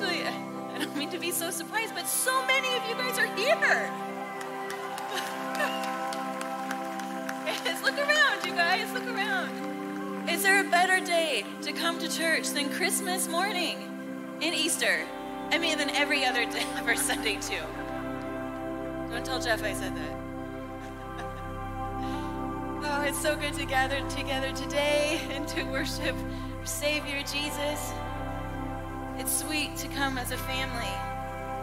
actually, I don't mean to be so surprised, but so many of you guys are here. Yes, look around, you guys, look around. Is there a better day to come to church than Christmas morning and Easter? I mean, than every other day for Sunday, too. Don't tell Jeff I said that. Oh, it's so good to gather together today and to worship our Savior Jesus. It's sweet to come as a family,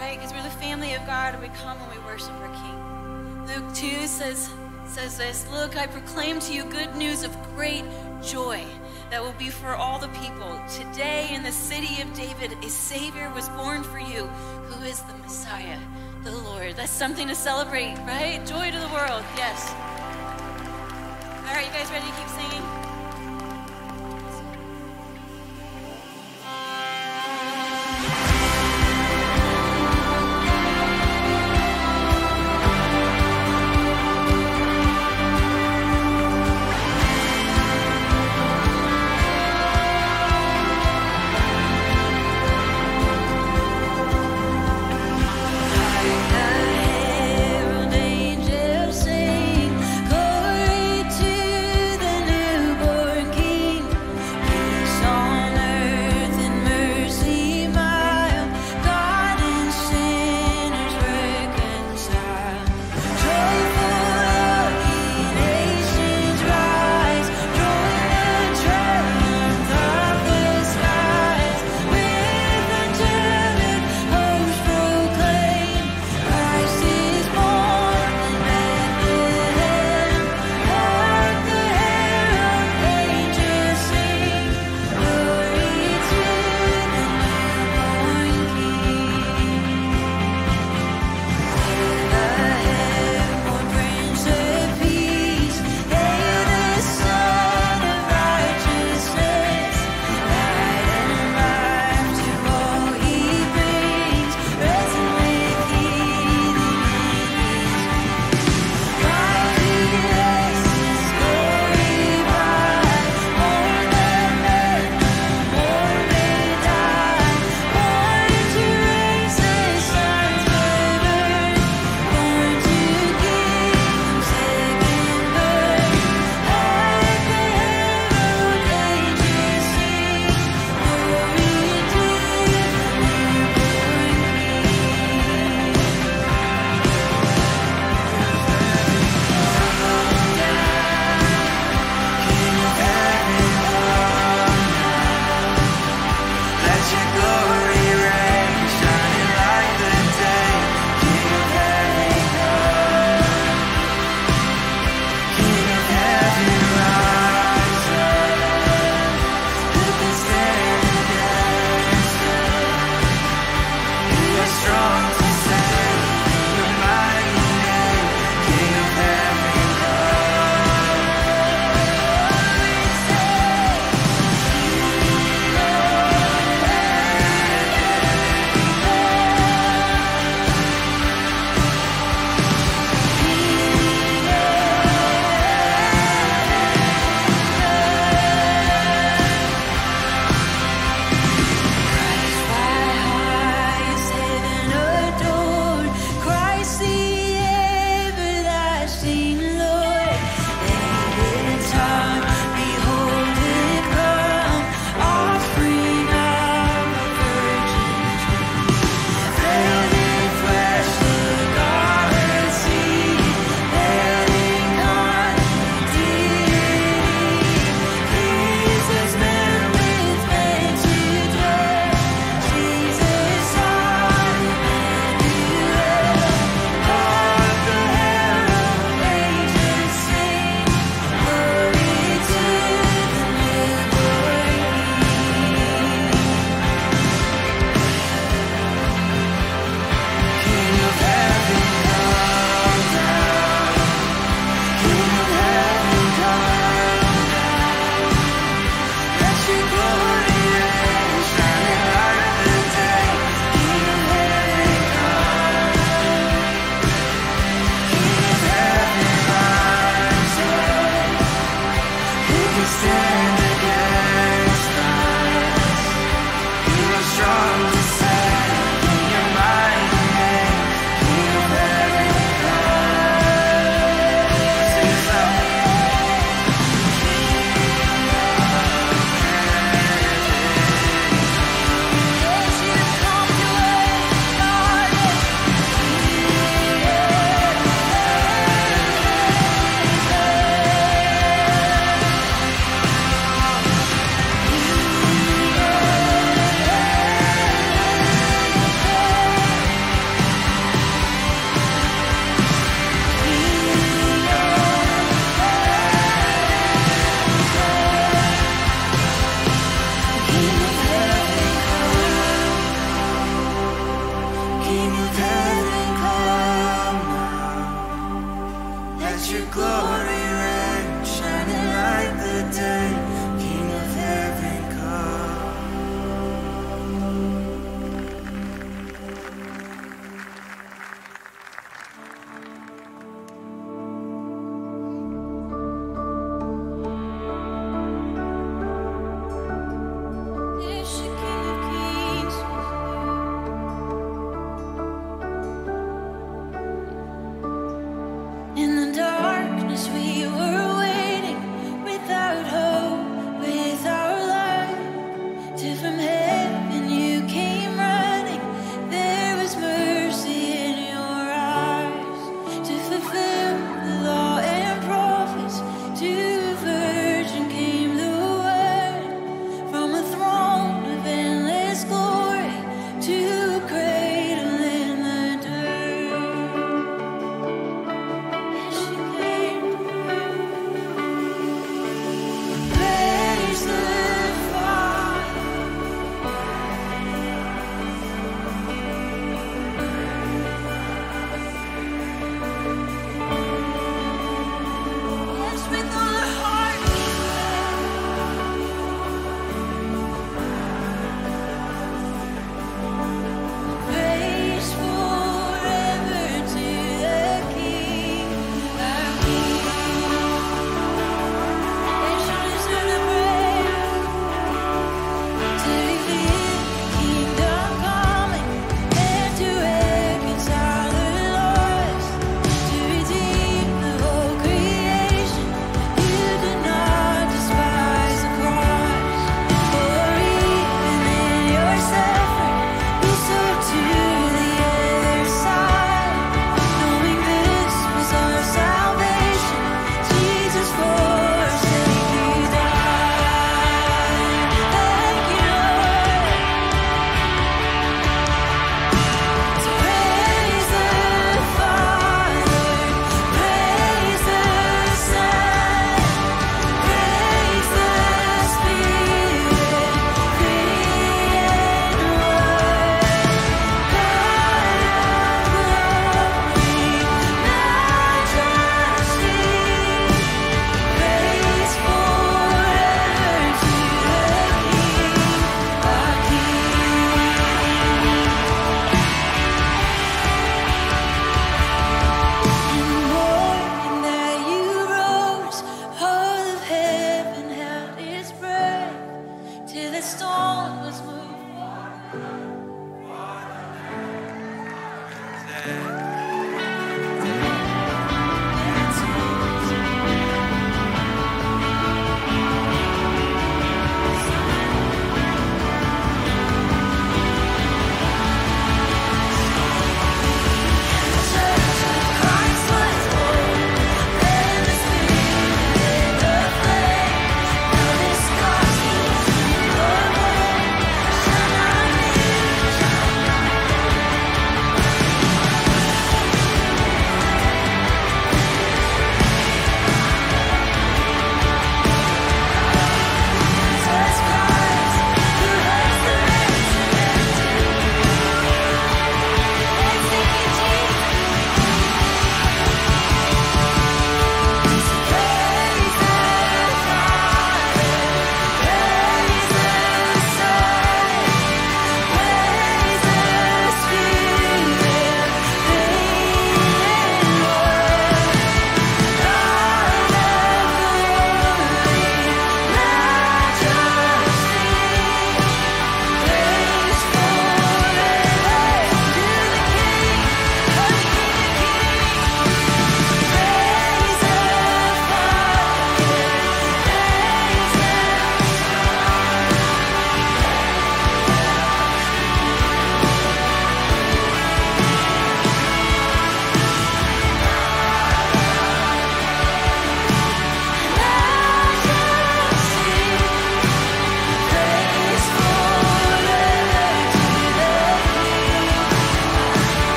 right? Because we're the family of God, and we come and we worship our King. Luke 2 says this, "Look, I proclaim to you good news of great joy that will be for all the people. Today in the city of David, a Savior was born for you, who is the Messiah, the Lord." That's something to celebrate, right? Joy to the world, yes. All right, you guys ready to keep singing?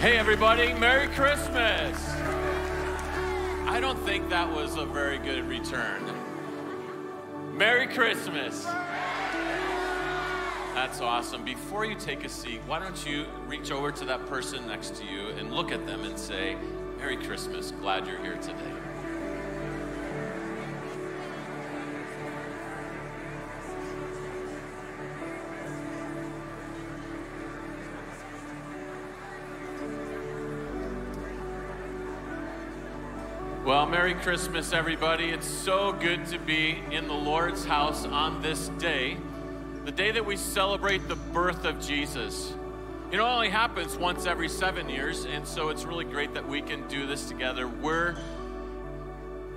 Hey everybody, Merry Christmas! I don't think that was a very good return. Merry Christmas! That's awesome. Before you take a seat, why don't you reach over to that person next to you and look at them and say, Merry Christmas, glad you're here today. Well, Merry Christmas, everybody. It's so good to be in the Lord's house on this day, the day that we celebrate the birth of Jesus. You know, it only happens once every 7 years, and so it's really great that we can do this together. We're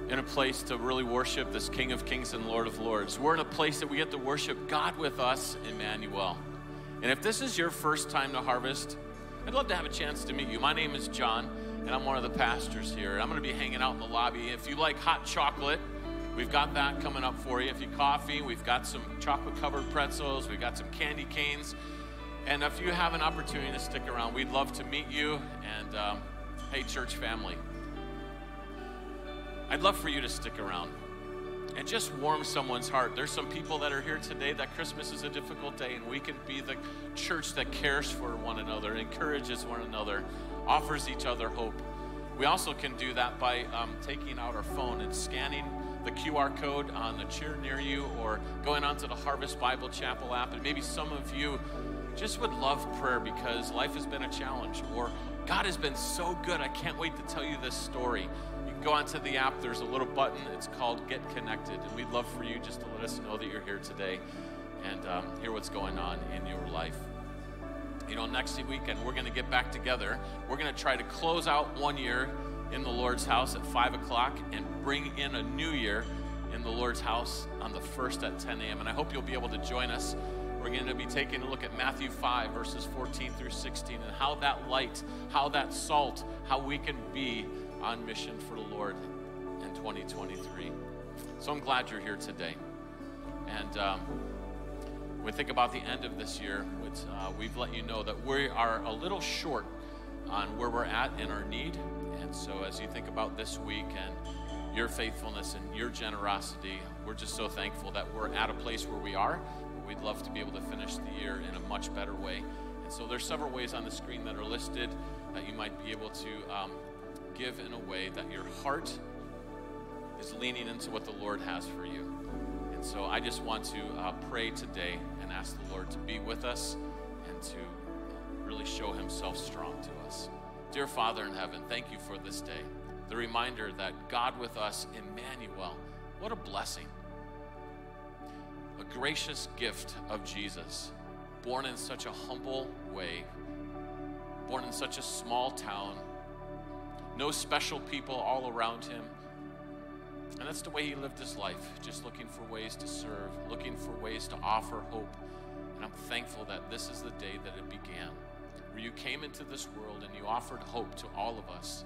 in a place to really worship this King of Kings and Lord of Lords. We're in a place that we get to worship God with us, Emmanuel. And if this is your first time to Harvest, I'd love to have a chance to meet you. My name is John, and I'm one of the pastors here. I'm going to be hanging out in the lobby. If you like hot chocolate, we've got that coming up for you. If you coffee, we've got some chocolate-covered pretzels. We've got some candy canes. And if you have an opportunity to stick around, we'd love to meet you. And, hey, church family, I'd love for you to stick around and just warm someone's heart. There's some people that are here today that Christmas is a difficult day, and we can be the church that cares for one another, encourages one another, offers each other hope. We also can do that by taking out our phone and scanning the QR code on the chair near you, or going onto the Harvest Bible Chapel app. And maybe some of you just would love prayer because life has been a challenge, or God has been so good, I can't wait to tell you this story. You can go onto the app. There's a little button. It's called Get Connected. And we'd love for you just to let us know that you're here today and hear what's going on in your life. You know, next weekend, we're going to get back together. We're going to try to close out 1 year in the Lord's house at 5 o'clock and bring in a new year in the Lord's house on the 1st at 10 a.m. And I hope you'll be able to join us. We're going to be taking a look at Matthew 5, verses 14 through 16, and how that light, how that salt, how we can be on mission for the Lord in 2023. So I'm glad you're here today. And we think about the end of this year, we've let you know that we are a little short on where we're at in our need. And so as you think about this week and your faithfulness and your generosity, we're just so thankful that we're at a place where we are. We'd love to be able to finish the year in a much better way. And so there's several ways on the screen that are listed that you might be able to give in a way that your heart is leaning into what the Lord has for you. And so I just want to pray today and ask the Lord to be with us and to really show himself strong to us. Dear Father in heaven, thank you for this day. The reminder that God with us, Emmanuel, what a blessing. A gracious gift of Jesus, born in such a humble way, born in such a small town, no special people all around him. And that's the way he lived his life, just looking for ways to serve, looking for ways to offer hope. And I'm thankful that this is the day that it began, where you came into this world and you offered hope to all of us.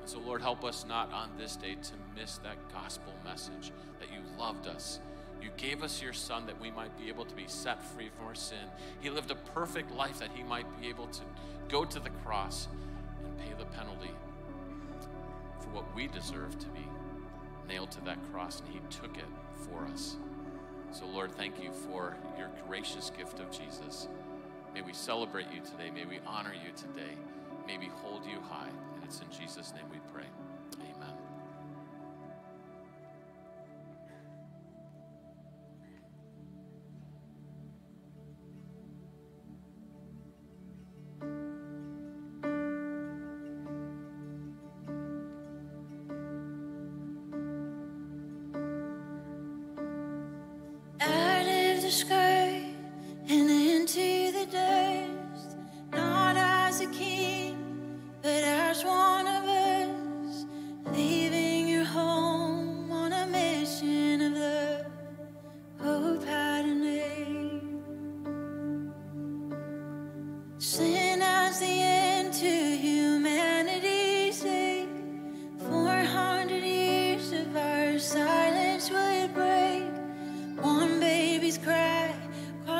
And so, Lord, help us not on this day to miss that gospel message, that you loved us. You gave us your son that we might be able to be set free from our sin. He lived a perfect life that he might be able to go to the cross and pay the penalty for what we deserve to be nailed to that cross, and he took it for us. So, Lord, thank you for your gracious gift of Jesus. May we celebrate you today. May we honor you today. May we hold you high. And it's in Jesus' name we pray. Amen.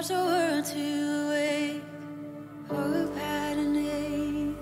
The world to awake, hope had a name.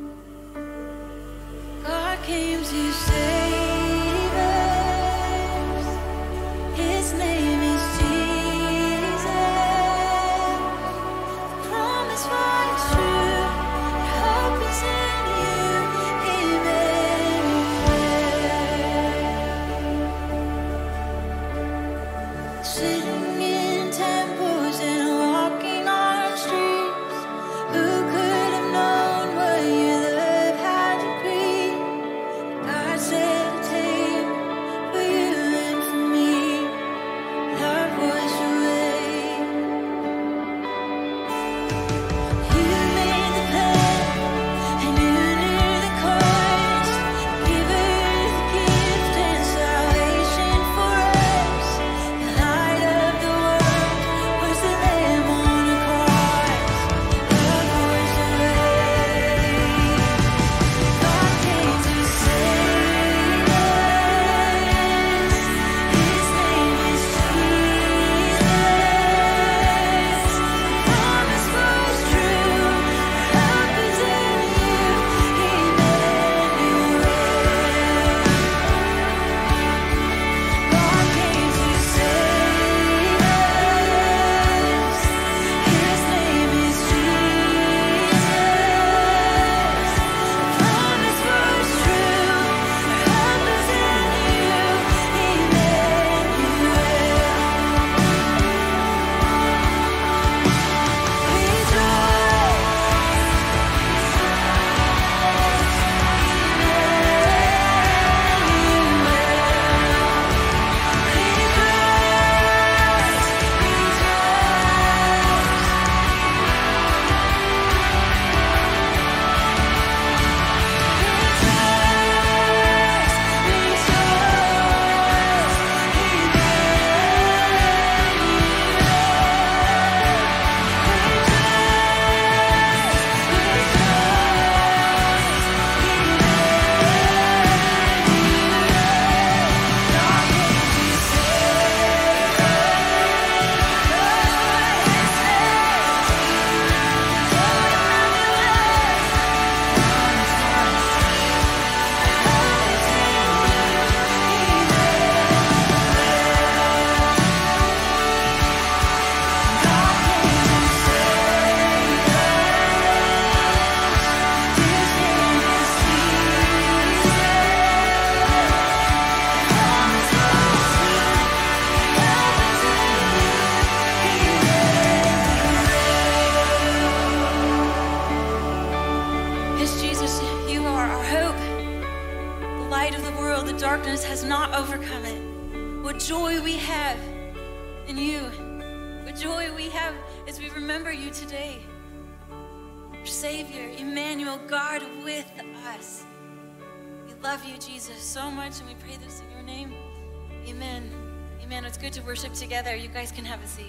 Together, you guys can have a seat.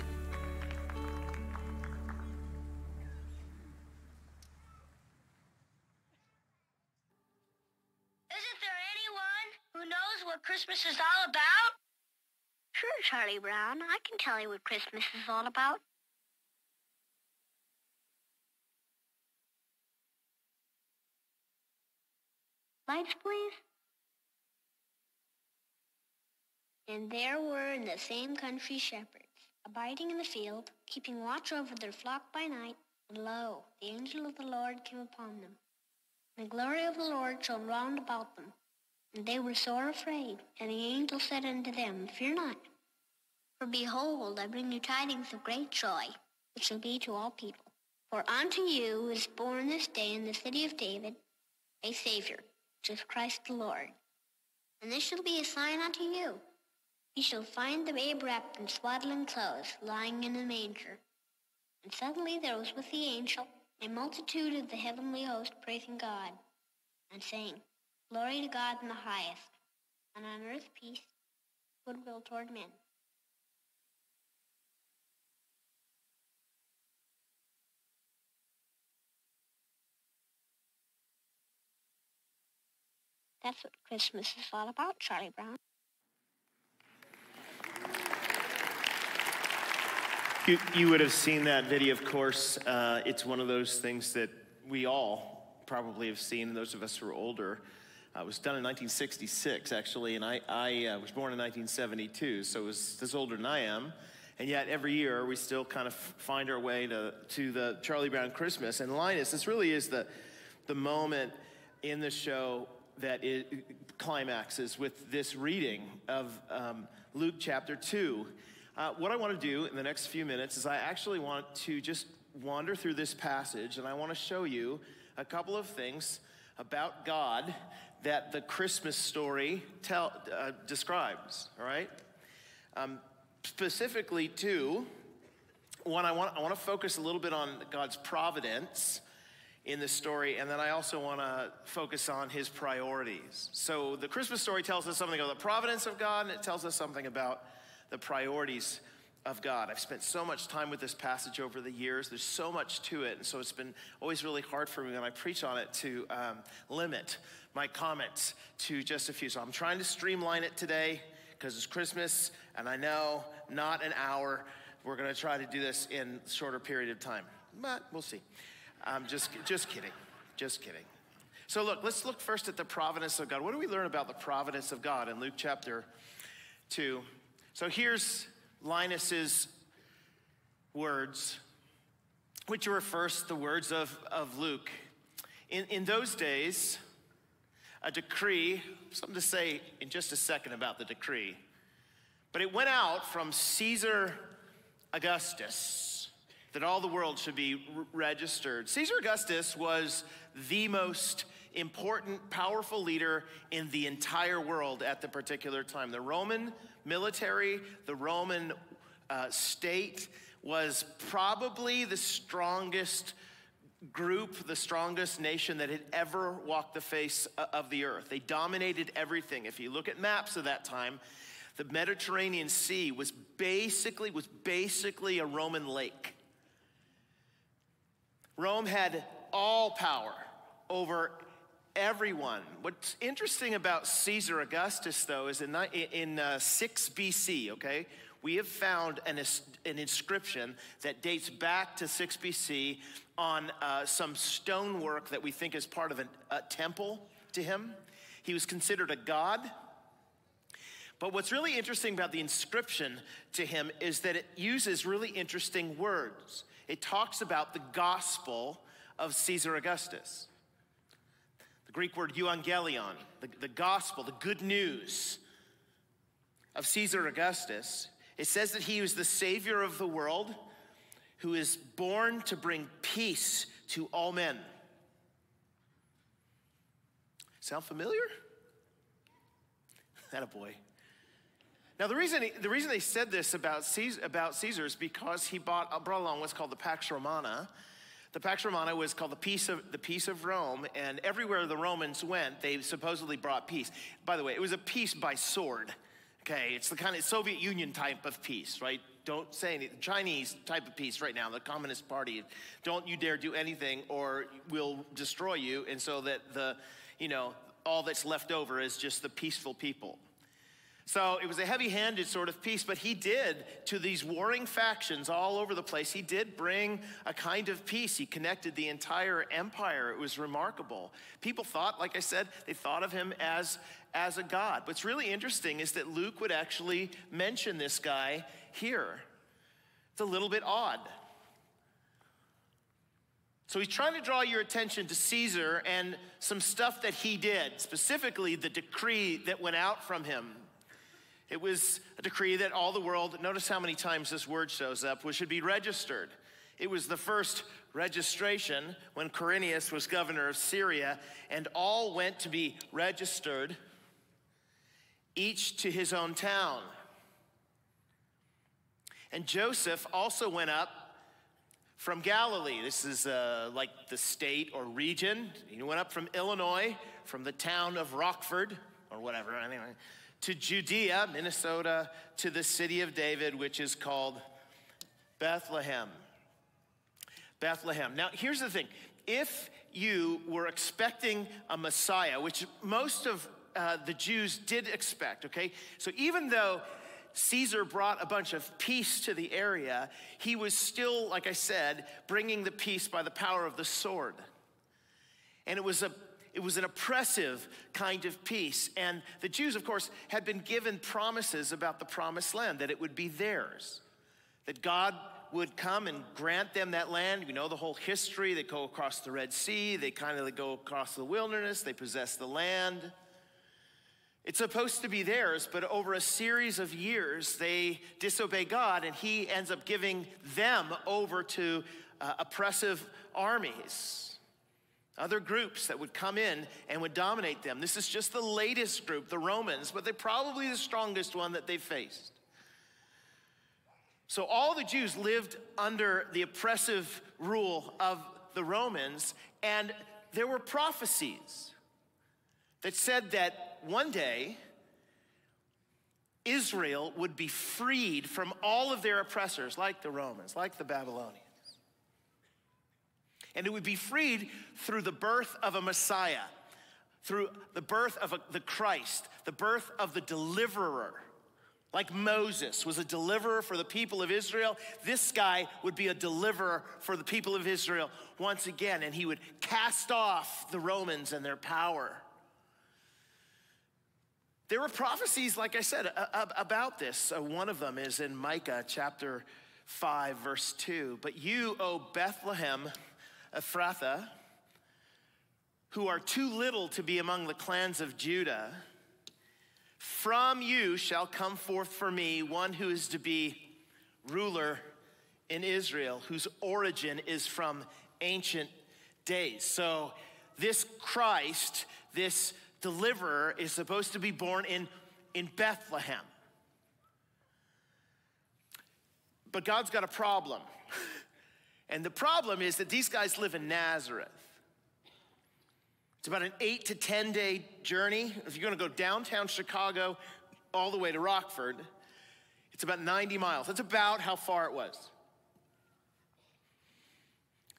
Isn't there anyone who knows what Christmas is all about? Sure, Charlie Brown. I can tell you what Christmas is all about. Lights, please. And there were in the same country shepherds, abiding in the field, keeping watch over their flock by night. And lo, the angel of the Lord came upon them, and the glory of the Lord shone round about them. And they were sore afraid. And the angel said unto them, Fear not, for behold, I bring you tidings of great joy, which shall be to all people. For unto you is born this day in the city of David a Savior, which is Christ the Lord. And this shall be a sign unto you. He shall find the babe wrapped in swaddling clothes, lying in a manger. And suddenly there was with the angel a multitude of the heavenly host praising God, and saying, Glory to God in the highest, and on earth peace, goodwill toward men. That's what Christmas is all about, Charlie Brown. You would have seen that video, of course. It's one of those things that we all probably have seen, and those of us who are older. It was done in 1966, actually, and I was born in 1972, so it's older than I am. And yet every year, we still kind of find our way to the Charlie Brown Christmas. And Linus, this really is the moment in the show that climaxes with this reading of Luke chapter 2. What I want to do in the next few minutes is I actually want to just wander through this passage, and I want to show you a couple of things about God that the Christmas story describes, all right? Specifically, two. One, I want to focus a little bit on God's providence in this story, and then I also want to focus on his priorities. So the Christmas story tells us something about the providence of God, and it tells us something about the priorities of God. I've spent so much time with this passage over the years. There's so much to it, and so it's been always really hard for me when I preach on it to limit my comments to just a few. So I'm trying to streamline it today because it's Christmas, and I know not an hour. We're going to try to do this in a shorter period of time, but we'll see. I'm just kidding, just kidding. So look, let's look first at the providence of God. What do we learn about the providence of God in Luke chapter 2? So here's Linus's words, which are first the words of Luke. In those days, a decree, something to say in just a second about the decree, but it went out from Caesar Augustus that all the world should be registered. Caesar Augustus was the most important, powerful leader in the entire world at the particular time. The Roman military, the Roman state was probably the strongest group, the strongest nation that had ever walked the face of the earth. They dominated everything. If you look at maps of that time, the Mediterranean Sea was basically a Roman lake. Rome had all power over everyone. What's interesting about Caesar Augustus, though, is in 6 BC, okay, we have found an inscription that dates back to 6 BC on some stonework that we think is part of a temple to him. He was considered a god. But what's really interesting about the inscription to him is that it uses really interesting words. It talks about the gospel of Caesar Augustus. The Greek word euangelion, the gospel, the good news of Caesar Augustus. It says that he was the savior of the world who is born to bring peace to all men. Sound familiar? That a boy. Now, the reason they said this about Caesar is because he brought along what's called the Pax Romana. The Pax Romana was called the peace of Rome, and everywhere the Romans went, they supposedly brought peace. By the way, it was a peace by sword. Okay, it's the kind of Soviet Union type of peace, right? Don't say anything. Chinese type of peace right now, the Communist Party. Don't you dare do anything, or we'll destroy you. And so that all that's left over is just the peaceful people. So it was a heavy-handed sort of peace, but he did, to these warring factions all over the place, he did bring a kind of peace. He connected the entire empire. It was remarkable. People thought, like I said, they thought of him as a god. What's really interesting is that Luke would actually mention this guy here. It's a little bit odd. So he's trying to draw your attention to Caesar and some stuff that he did, specifically the decree that went out from him. It was a decree that all the world, notice how many times this word shows up, should be registered. It was the first registration when Quirinius was governor of Syria, and all went to be registered, each to his own town. And Joseph also went up from Galilee. This is like the state or region. He went up from Illinois, from the town of Rockford, or whatever, anyway, to Judea, Minnesota, to the city of David, which is called Bethlehem. Bethlehem. Now, here's the thing. If you were expecting a Messiah, which most of the Jews did expect, okay? So even though Caesar brought a bunch of peace to the area, he was still, like I said, bringing the peace by the power of the sword. And it was an oppressive kind of peace. And the Jews, of course, had been given promises about the promised land, that it would be theirs, that God would come and grant them that land. You know the whole history. They go across the Red Sea. They go across the wilderness. They possess the land. It's supposed to be theirs, but over a series of years, they disobey God, and he ends up giving them over to oppressive armies, other groups that would come in and would dominate them. This is just the latest group, the Romans, but they're probably the strongest one that they faced. So all the Jews lived under the oppressive rule of the Romans, and there were prophecies that said that one day Israel would be freed from all of their oppressors, like the Romans, like the Babylonians. And it would be freed through the birth of a Messiah, through the birth of the Christ, the birth of the deliverer. Like Moses was a deliverer for the people of Israel, this guy would be a deliverer for the people of Israel once again, and he would cast off the Romans and their power. There were prophecies, like I said, about this. One of them is in Micah chapter 5, verse 2. But you, O Bethlehem, Ephrathah, who are too little to be among the clans of Judah, from you shall come forth for me one who is to be ruler in Israel, whose origin is from ancient days. So this Christ, this deliverer, is supposed to be born in Bethlehem. But God's got a problem. And the problem is that these guys live in Nazareth. It's about an 8 to 10 day journey. If you're going to go downtown Chicago all the way to Rockford, it's about 90 miles. That's about how far it was.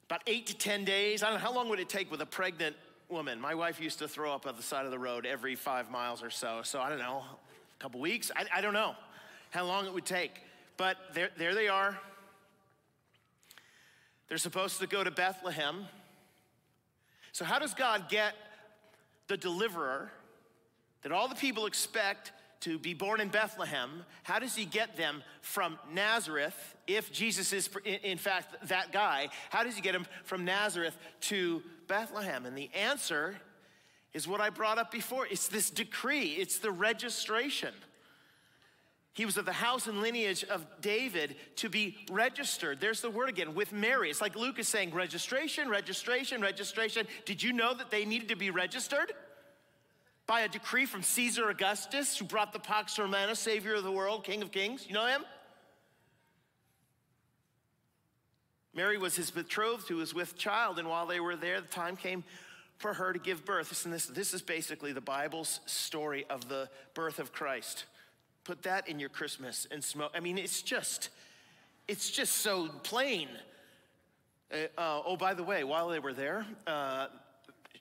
About 8 to 10 days. I don't know, how long would it take with a pregnant woman? My wife used to throw up on the side of the road every 5 miles or so. So I don't know, a couple weeks? I don't know how long it would take. But there they are. They're supposed to go to Bethlehem. So how does God get the deliverer that all the people expect to be born in Bethlehem? How does he get them from Nazareth, if Jesus is in fact that guy? How does he get him from Nazareth to Bethlehem? And the answer is what I brought up before. It's this decree. It's the registration. He was of the house and lineage of David to be registered. There's the word again, with Mary. It's like Luke is saying, registration, registration, registration. Did you know that they needed to be registered by a decree from Caesar Augustus, who brought the Pax Romana, savior of the world, king of kings? You know him? Mary was his betrothed, who was with child, and while they were there, the time came for her to give birth. Listen, this is basically the Bible's story of the birth of Christ. Put that in your Christmas and smoke. I mean, it's just so plain. Oh, by the way, while they were there,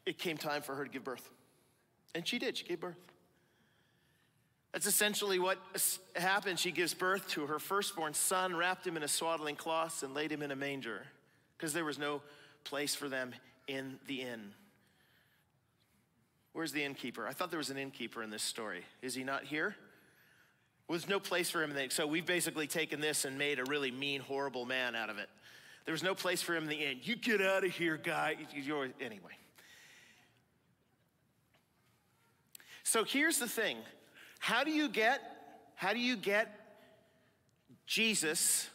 it came time for her to give birth. And she did. She gave birth. That's essentially what happened. She gives birth to her firstborn son, wrapped him in a swaddling cloth, and laid him in a manger, because there was no place for them in the inn. Where's the innkeeper? I thought there was an innkeeper in this story. Is he not here? Well, there's no place for him. So we've basically taken this and made a really mean, horrible man out of it. There was no place for him in the inn. You get out of here, guy. Anyway. So here's the thing. How do you get Jesus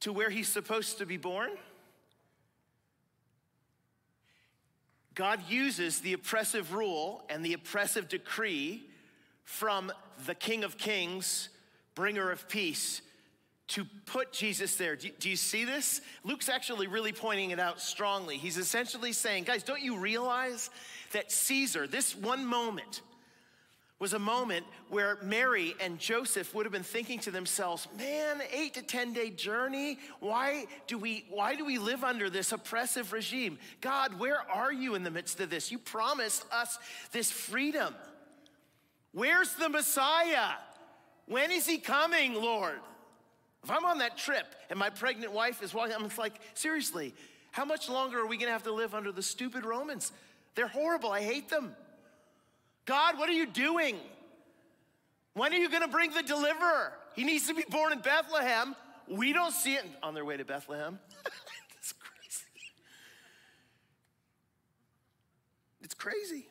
to where he's supposed to be born? God uses the oppressive rule and the oppressive decree from the King of Kings, bringer of peace, to put Jesus there. Do you see this? Luke's actually really pointing it out strongly. He's essentially saying, guys, don't you realize that Caesar, this one moment, was a moment where Mary and Joseph would have been thinking to themselves, man, 8 to 10 day journey, why do we live under this oppressive regime? God, where are you in the midst of this? You promised us this freedom. Where's the Messiah? When is he coming, Lord? If I'm on that trip and my pregnant wife is walking, I'm like, seriously, how much longer are we going to have to live under the stupid Romans? They're horrible. I hate them. God, what are you doing? When are you going to bring the deliverer? He needs to be born in Bethlehem. We don't see it. On their way to Bethlehem. That's crazy. It's crazy.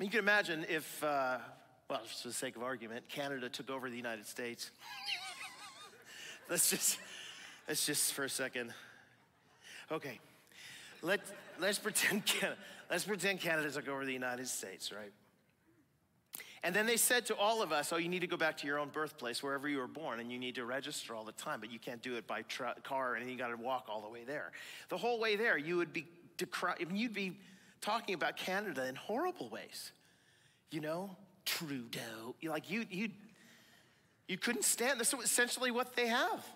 You can imagine if, well, just for the sake of argument, Canada took over the United States. Let's just for a second. Okay, let's pretend Canada took over the United States, right? And then they said to all of us, oh, you need to go back to your own birthplace, wherever you were born, and you need to register all the time, but you can't do it by car, and you got to walk all the way there. The whole way there, you would be you'd be talking about Canada in horrible ways, you know, Trudeau. Like you couldn't stand this. Is essentially what they have.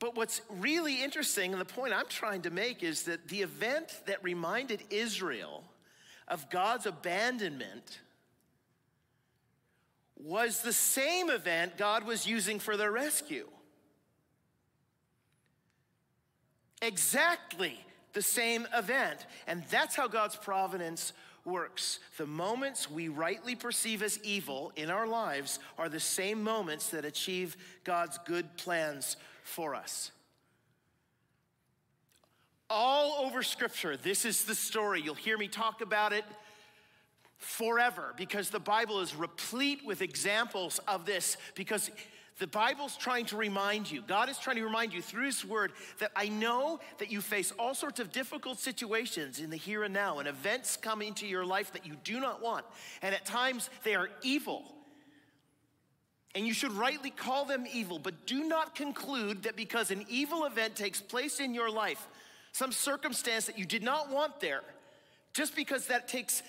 But what's really interesting, and the point I'm trying to make, is that the event that reminded Israel of God's abandonment was the same event God was using for their rescue. Exactly the same event. And that's how God's providence works. The moments we rightly perceive as evil in our lives are the same moments that achieve God's good plans for us. All over Scripture, this is the story. You'll hear me talk about it forever, because the Bible is replete with examples of this, because the Bible's trying to remind you, God is trying to remind you through His Word, that I know that you face all sorts of difficult situations in the here and now, and events come into your life that you do not want, and at times they are evil, and you should rightly call them evil, but do not conclude that because an evil event takes place in your life, some circumstance that you did not want there, just because that takes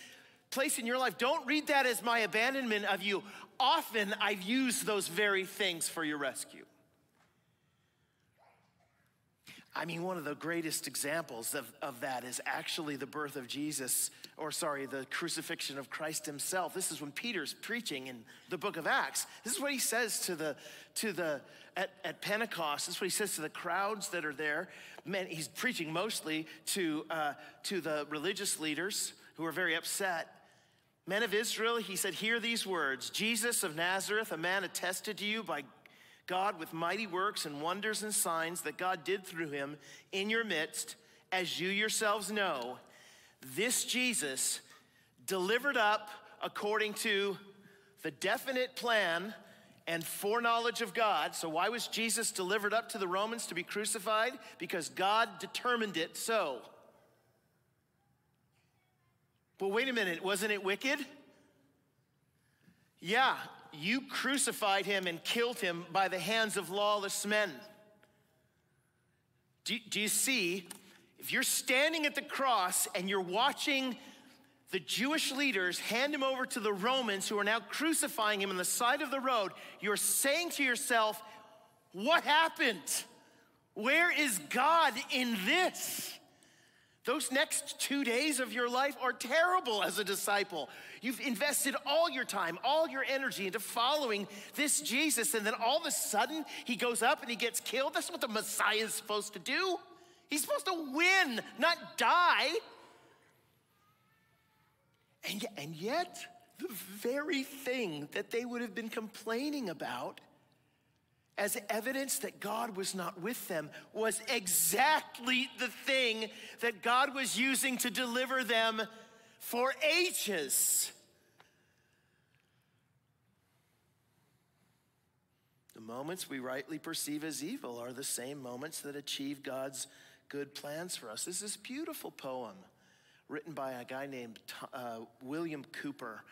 place in your life, don't read that as my abandonment of you. Often I've used those very things for your rescue. I mean, one of the greatest examples of that is actually the birth of Jesus, or sorry, the crucifixion of Christ himself. This is when Peter's preaching in the book of Acts. This is what he says at Pentecost. This is what he says to the crowds that are there. Man, he's preaching mostly to the religious leaders who are very upset. Men of Israel, he said, hear these words. Jesus of Nazareth, a man attested to you by God with mighty works and wonders and signs that God did through him in your midst, as you yourselves know, this Jesus delivered up according to the definite plan and foreknowledge of God. So why was Jesus delivered up to the Romans to be crucified? Because God determined it so. Well, wait a minute, wasn't it wicked? Yeah, you crucified him and killed him by the hands of lawless men. Do you see? If you're standing at the cross and you're watching the Jewish leaders hand him over to the Romans, who are now crucifying him on the side of the road, you're saying to yourself, what happened? Where is God in this? Those next 2 days of your life are terrible as a disciple. You've invested all your time, all your energy into following this Jesus, and then all of a sudden he goes up and he gets killed. That's what the Messiah is supposed to do. He's supposed to win, not die. And yet, the very thing that they would have been complaining about as evidence that God was not with them was exactly the thing that God was using to deliver them for ages. The moments we rightly perceive as evil are the same moments that achieve God's good plans for us. This is a beautiful poem written by a guy named William Cowper.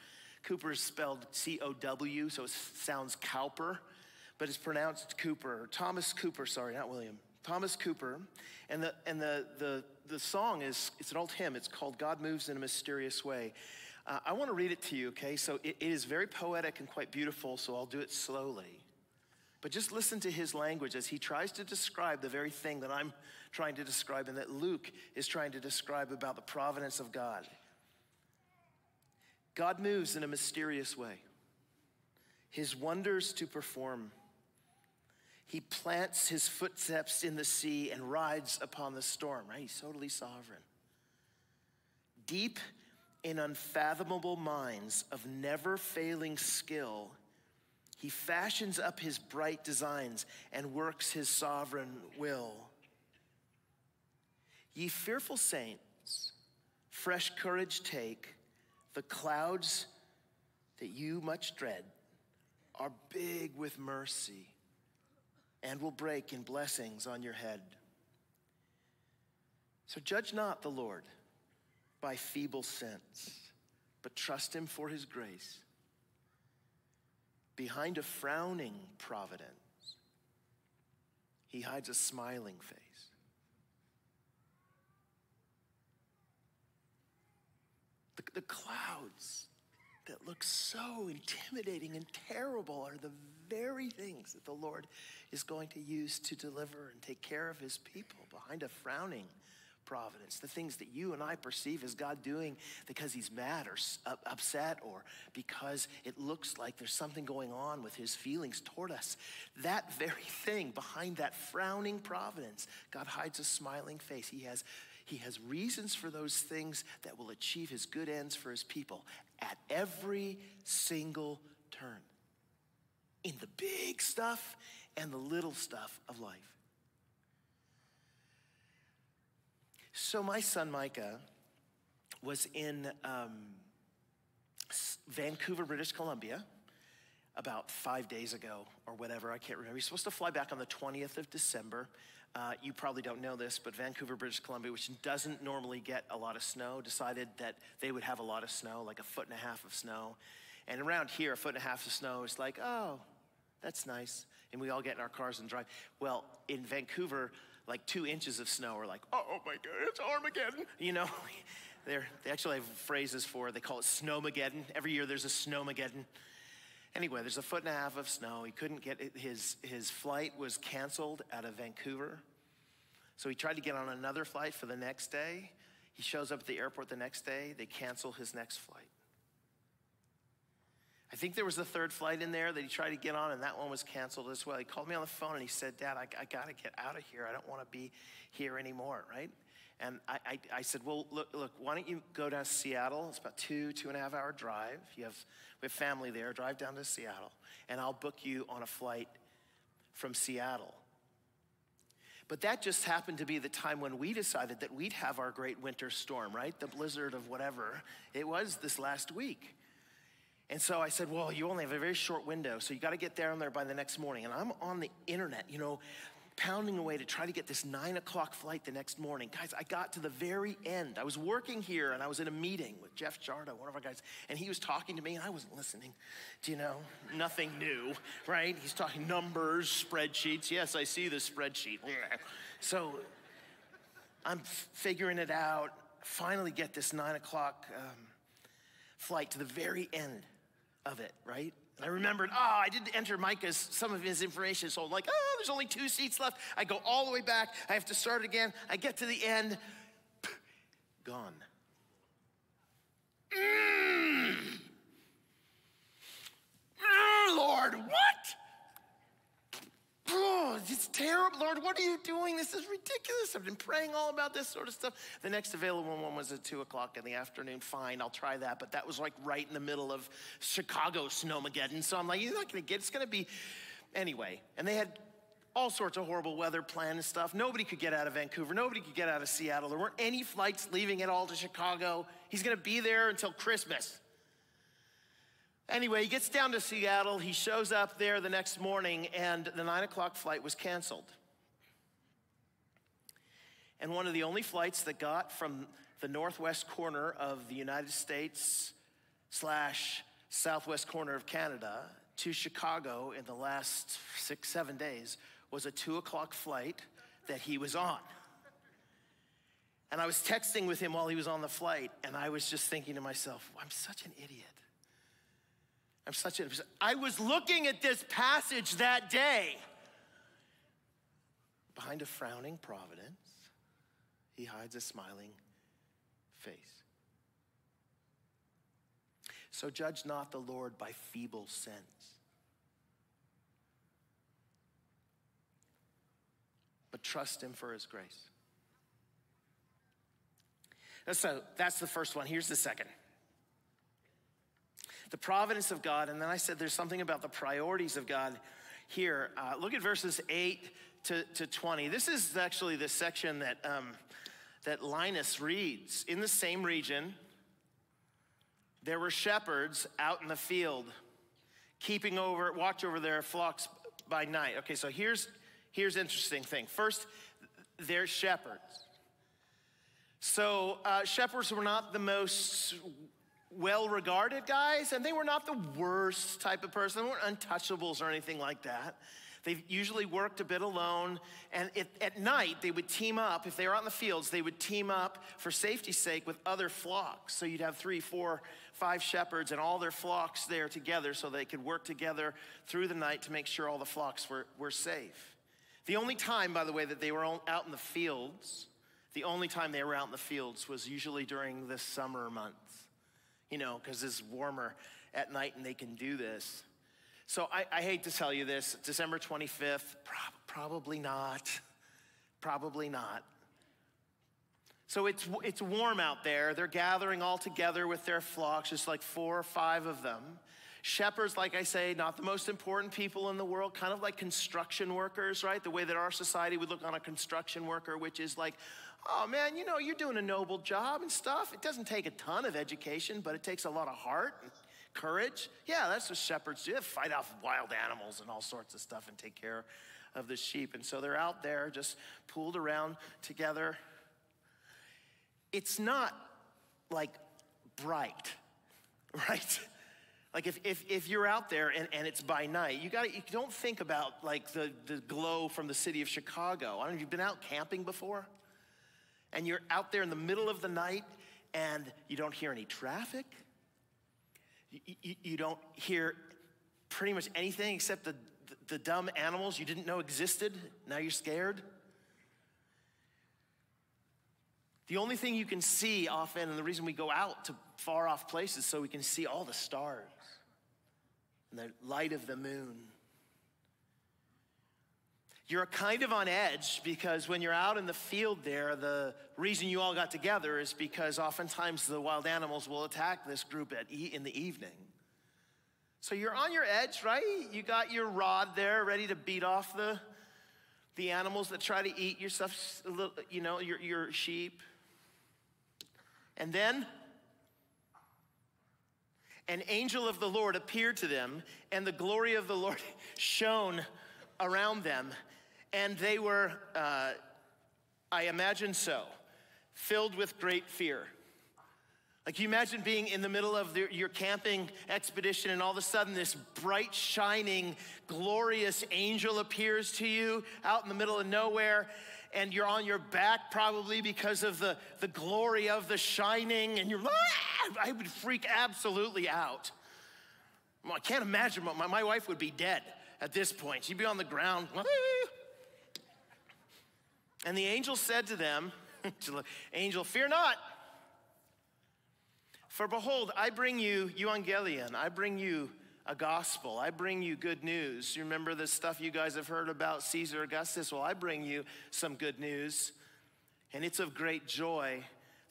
Cooper is spelled C-O-W, so it sounds Cowper, but it's pronounced Cooper. Thomas Cooper, sorry, not William. Thomas Cooper, and the song is, it's an old hymn. It's called God Moves in a Mysterious Way. I want to read it to you, okay? So it is very poetic and quite beautiful, so I'll do it slowly. But just listen to his language as he tries to describe the very thing that I'm trying to describe and that Luke is trying to describe about the providence of God. God moves in a mysterious way, his wonders to perform. He plants his footsteps in the sea and rides upon the storm, right? He's totally sovereign. Deep in unfathomable minds of never-failing skill, he fashions up his bright designs and works his sovereign will. Ye fearful saints, fresh courage take, The clouds that you much dread are big with mercy and will break in blessings on your head. So judge not the Lord by feeble sense, but trust him for his grace. Behind a frowning providence, he hides a smiling face. The clouds that look so intimidating and terrible are the very things that the Lord is going to use to deliver and take care of his people. Behind a frowning providence, the things that you and I perceive as God doing because he's mad or upset or because it looks like there's something going on with his feelings toward us, that very thing, behind that frowning providence, God hides a smiling face. He has reasons for those things that will achieve his good ends for his people at every single turn, in the big stuff and the little stuff of life. So my son Micah was in Vancouver, British Columbia, about 5 days ago or whatever. I can't remember. He's supposed to fly back on the 20th of December. You probably don't know this, but Vancouver, British Columbia, which doesn't normally get a lot of snow, decided that they would have a lot of snow, like a foot and a half of snow. And around here, a foot and a half of snow is like, oh, that's nice. And we all get in our cars and drive. Well, in Vancouver, like 2 inches of snow are like, oh my God, it's Armageddon. You know, they actually have phrases for it. They call it Snowmageddon. Every year there's a Snowmageddon. Anyway, there's a foot and a half of snow. He couldn't get it. His flight was canceled out of Vancouver. So he tried to get on another flight for the next day. He shows up at the airport the next day. They cancel his next flight. I think there was a third flight in there that he tried to get on, and that one was canceled as well. He called me on the phone and he said, Dad, I gotta get out of here. I don't wanna be here anymore, right? And I said, well, look, why don't you go down to Seattle? It's about two and a half hour drive. We have family there. Drive down to Seattle and I'll book you on a flight from Seattle. But that just happened to be the time when we decided that we'd have our great winter storm, right? The blizzard of whatever it was this last week. And so I said, well, you only have a very short window, so you gotta get down there by the next morning. And I'm on the internet, you know, pounding away to try to get this 9 o'clock flight the next morning. Guys, I got to the very end. I was working here and I was in a meeting with Jeff Chardo, one of our guys, and he was talking to me and I wasn't listening. Do you know? Nothing new, right? He's talking numbers, spreadsheets. Yes, I see the spreadsheet. So I'm figuring it out. Finally get this 9 o'clock flight to the very end of it, right? And I remembered, I didn't enter some of his information, so I'm like, there's only 2 seats left. I go all the way back, I have to start again, I get to the end, gone. Lord, what? Oh, it's terrible, Lord, what are you doing? This is ridiculous. I've been praying all about this sort of stuff. The next available one was at 2 o'clock in the afternoon. Fine, I'll try that. But that was like right in the middle of Chicago Snowmageddon. So I'm like, you're not gonna get, it's gonna be, anyway. And they had all sorts of horrible weather plan and stuff. Nobody could get out of Vancouver. Nobody could get out of Seattle. There weren't any flights leaving at all to Chicago. He's gonna be there until Christmas. Anyway, he gets down to Seattle, he shows up there the next morning, and the 9 o'clock flight was canceled. And one of the only flights that got from the northwest corner of the United States / southwest corner of Canada to Chicago in the last 6, 7 days was a 2 o'clock flight that he was on. And I was texting with him while he was on the flight, and I was just thinking to myself, I'm such an idiot. I was looking at this passage that day. Behind a frowning providence, he hides a smiling face. So judge not the Lord by feeble sense, but trust him for his grace. So that's the first one. Here's the second. The providence of God, and then I said there's something about the priorities of God here. Look at verses 8 to 20. This is actually the section that, that Linus reads in the same region There were shepherds out in the field, watch over their flocks by night. Okay, so here's an interesting thing. First, they're shepherds. So shepherds were not the most well-regarded guys, and they were not the worst type of person. They weren't untouchables or anything like that. They usually worked a bit alone, and at night they would team up. If they were out in the fields, they would team up for safety's sake with other flocks. So you'd have 3, 4, 5 shepherds and all their flocks there together so they could work together through the night to make sure all the flocks were safe. The only time, by the way, that they were out in the fields, the only time they were out in the fields was usually during the summer months, you know, because it's warmer at night and they can do this. So I hate to tell you this, December 25th, probably not. So it's warm out there. They're gathering all together with their flocks, just like 4 or 5 of them. Shepherds, like I say, not the most important people in the world, kind of like construction workers, right? The way that our society would look on a construction worker, which is like, oh man, you know, you're doing a noble job and stuff. It doesn't take a ton of education, but it takes a lot of heart and courage. Yeah, that's what shepherds do. They fight off wild animals and all sorts of stuff and take care of the sheep. And so they're out there just pooled around together. It's not like bright, right? Like if you're out there and it's by night, you don't think about like the glow from the city of Chicago. I don't know if you've been out camping before and you're out there in the middle of the night and you don't hear any traffic. You don't hear pretty much anything except the dumb animals you didn't know existed. Now you're scared. The only thing you can see often, and the reason we go out to far off places, so we can see all the stars and the light of the moon. You're kind of on edge because when you're out in the field there, the reason you all got together is because oftentimes the wild animals will attack this group in the evening. So you're on your edge, right? You got your rod there ready to beat off the animals that try to eat your stuff, you know, your sheep. And then an angel of the Lord appeared to them, and the glory of the Lord shone around them. And they were, I imagine so, filled with great fear. Like you imagine being in the middle of your camping expedition and all of a sudden this bright, shining, glorious angel appears to you out in the middle of nowhere and you're on your back probably because of the glory of the shining and you're, ah! I would freak absolutely out. Well, I can't imagine, but my wife would be dead at this point. She'd be on the ground. Ah! And the angel said to them, angel, fear not. For behold, I bring you euangelion, I bring you a gospel, I bring you good news. You remember the stuff you guys have heard about Caesar Augustus? Well, I bring you some good news, and it's of great joy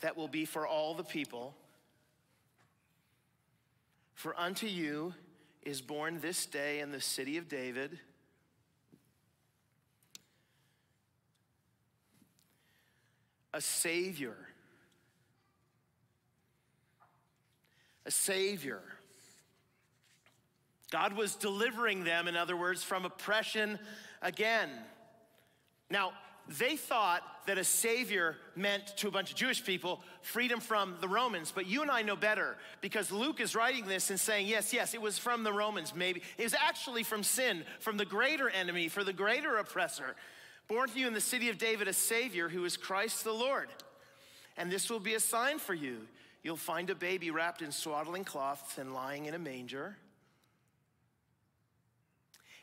that will be for all the people. For unto you is born this day in the city of David a Savior. A Savior. God was delivering them, in other words, from oppression again. Now, they thought that a Savior meant, to a bunch of Jewish people, freedom from the Romans, but you and I know better because Luke is writing this and saying, yes, it was from the Romans, maybe. It was actually from sin, from the greater enemy, for the greater oppressor. Born to you in the city of David a Savior who is Christ the Lord. And this will be a sign for you. You'll find a baby wrapped in swaddling cloths and lying in a manger.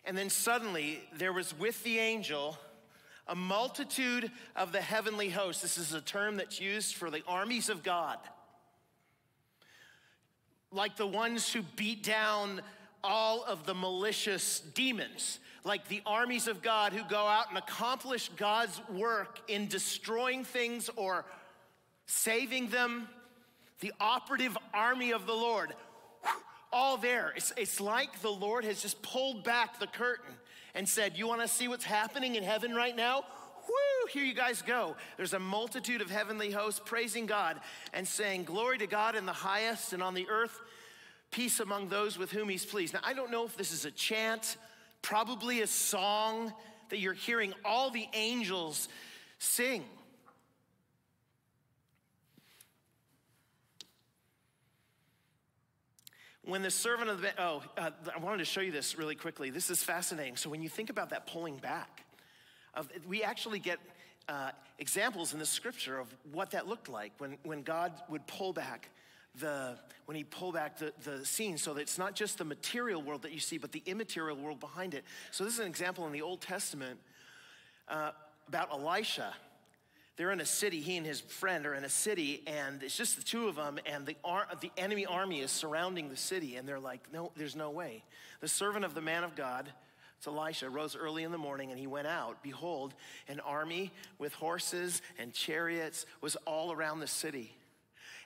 And then suddenly there was with the angel a multitude of the heavenly hosts. This is a term that's used for the armies of God. Like the ones who beat down all of the malicious demons, like the armies of God who go out and accomplish God's work in destroying things or saving them. The operative army of the Lord, all there. It's like the Lord has just pulled back the curtain and said, you want to see what's happening in heaven right now? here you guys go. There's a multitude of heavenly hosts praising God and saying, glory to God in the highest, and on the earth, peace among those with whom he's pleased. Now, I don't know if this is a chant, probably a song that you're hearing all the angels sing. When the servant of the, I wanted to show you this really quickly. This is fascinating. So when you think about that pulling back, we actually get examples in the scripture of what that looked like when God would pull back the scene, so that it's not just the material world that you see, but the immaterial world behind it. So this is an example in the Old Testament about Elisha. They're in a city, he and his friend are in a city, and it's just the two of them, and the enemy army is surrounding the city, and they're like, no, there's no way. The servant of the man of God, it's Elisha, rose early in the morning, and he went out. Behold, an army with horses and chariots was all around the city.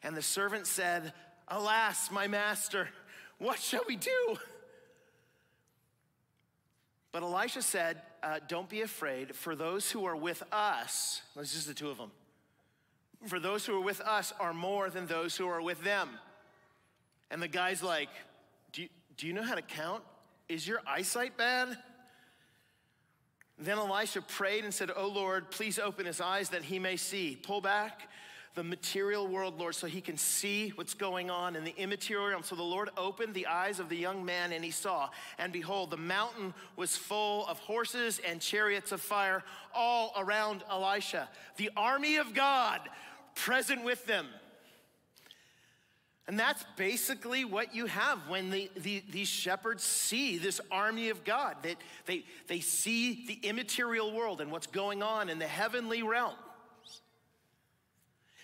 And the servant said, alas, my master, what shall we do? But Elisha said, don't be afraid, for those who are with us, this is the two of them, for those who are with us are more than those who are with them. And the guy's like, do you know how to count? Is your eyesight bad? Then Elisha prayed and said, oh Lord, please open his eyes that he may see. Pull back the material world, Lord, so he can see what's going on in the immaterial realm. So the Lord opened the eyes of the young man, and he saw, and behold, the mountain was full of horses and chariots of fire all around Elisha, the army of God present with them. And that's basically what you have when these shepherds see this army of God, that they see the immaterial world and what's going on in the heavenly realm.